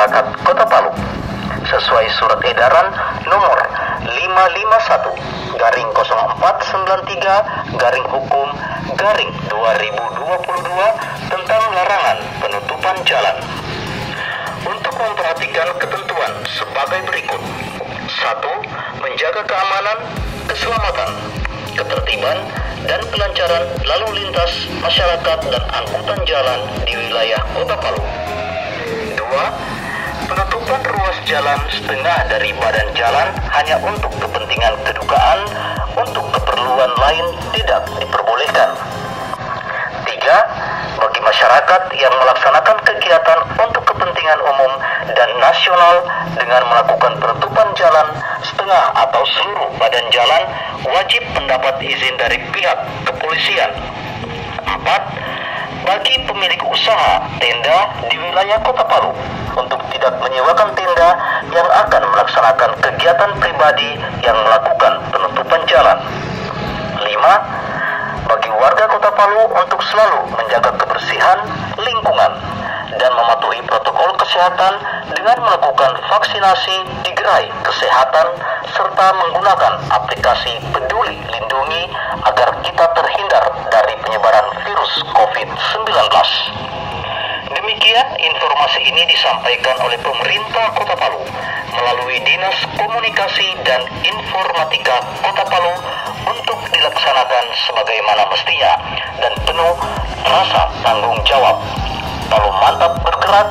masyarakat Kota Palu sesuai surat edaran nomor 551-493-Hukum-2022 tentang larangan penutupan jalan. Untuk memperhatikan ketentuan sebagai berikut: 1. Menjaga keamanan, keselamatan, ketertiban, dan kelancaran lalu lintas masyarakat dan angkutan jalan di wilayah Kota Palu. 2. Penutupan ruas jalan setengah dari badan jalan hanya untuk kepentingan kedukaan, untuk keperluan lain tidak diperbolehkan. 3. Bagi masyarakat yang melaksanakan kegiatan untuk kepentingan umum dan nasional dengan melakukan penutupan jalan setengah atau seluruh badan jalan, wajib mendapat izin dari pihak kepolisian. 4. Bagi pemilik usaha tenda di wilayah Kota Palu, untuk tidak menyewakan tenda yang akan melaksanakan kegiatan pribadi yang melakukan penutupan jalan. 5. Bagi warga Kota Palu untuk selalu menjaga kebersihan lingkungan dan mematuhi protokol kesehatan dengan melakukan vaksinasi di gerai kesehatan serta menggunakan aplikasi Peduli Lindungi agar kita terhindar dari penyebaran virus COVID-19. Demikian informasi ini disampaikan oleh pemerintah Kota Palu melalui Dinas Komunikasi dan Informatika Kota Palu untuk dilaksanakan sebagaimana mestinya dan penuh rasa tanggung jawab. Palu mantap bergerak.